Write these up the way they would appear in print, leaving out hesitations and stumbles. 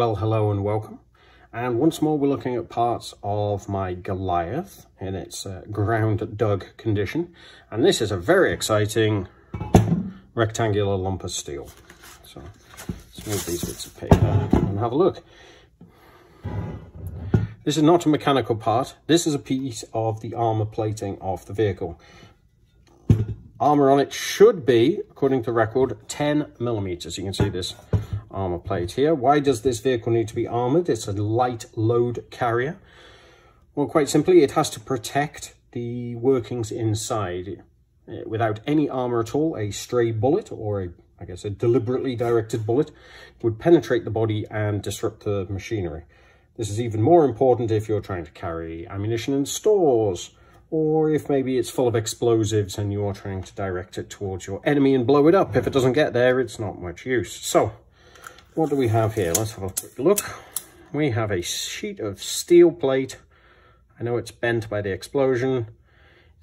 Well, hello and welcome, and once more we're looking at parts of my Goliath in its ground dug condition, and this is a very exciting rectangular lump of steel. So let's move these bits of paper and have a look. This is not a mechanical part, this is a piece of the armor plating of the vehicle. Armor on it should be, according to record, 10 millimeters. You can see this armor plate here. Why does this vehicle need to be armored? It's a light load carrier. Well, quite simply, it has to protect the workings inside. Without any armor at all, a stray bullet or a deliberately directed bullet would penetrate the body and disrupt the machinery. This is even more important if you're trying to carry ammunition in stores, or if maybe it's full of explosives and you're trying to direct it towards your enemy and blow it up. If it doesn't get there, it's not much use. So what do we have here? Let's have a quick look. We have a sheet of steel plate. I know it's bent by the explosion.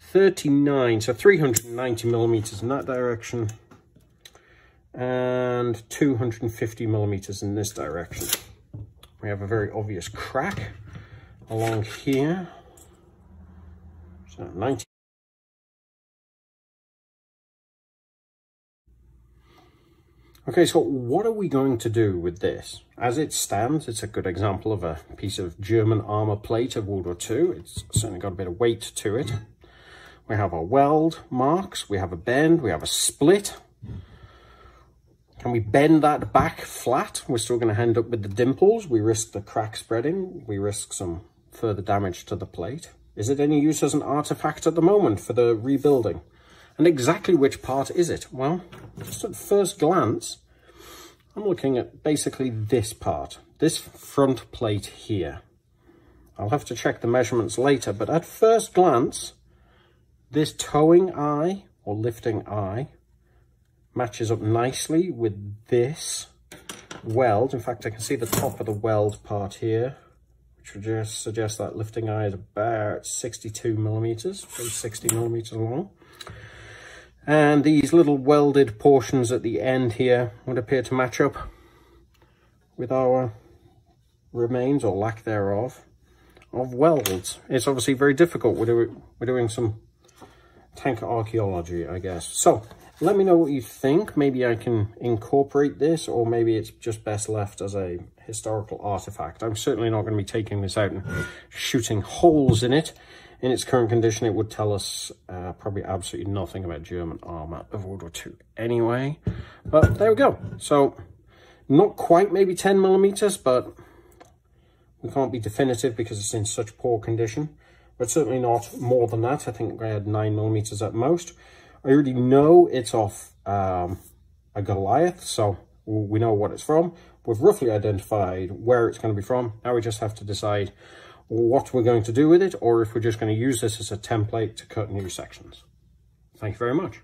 39, so 390 millimeters in that direction, and 250 millimeters in this direction. We have a very obvious crack along here. So 90. Okay, so what are we going to do with this? As it stands, it's a good example of a piece of German armor plate of World War II. It's certainly got a bit of weight to it. We have our weld marks, we have a bend, we have a split. Can we bend that back flat? We're still going to end up with the dimples. We risk the crack spreading. We risk some further damage to the plate. Is it any use as an artifact at the moment for the rebuilding? And exactly which part is it? Well, just at first glance, I'm looking at basically this part, this front plate here. I'll have to check the measurements later, but at first glance, this towing eye or lifting eye matches up nicely with this weld. In fact, I can see the top of the weld part here, which would just suggest that lifting eye is about 62 millimeters, 60 millimeters long. And these little welded portions at the end here would appear to match up with our remains, or lack thereof, of welds. It's obviously very difficult. We're doing some tank archaeology, I guess. So let me know what you think. Maybe I can incorporate this, or maybe it's just best left as a historical artifact. I'm certainly not going to be taking this out and shooting holes in it. In its current condition, it would tell us probably absolutely nothing about German armor of World War II anyway. But there we go. So not quite maybe 10 millimeters, but we can't be definitive because it's in such poor condition. But certainly not more than that. I think I had 9 millimeters at most. I already know it's off a Goliath, so we know what it's from. We've roughly identified where it's going to be from. Now we just have to decide what we're going to do with it, or if we're just going to use this as a template to cut new sections. Thank you very much.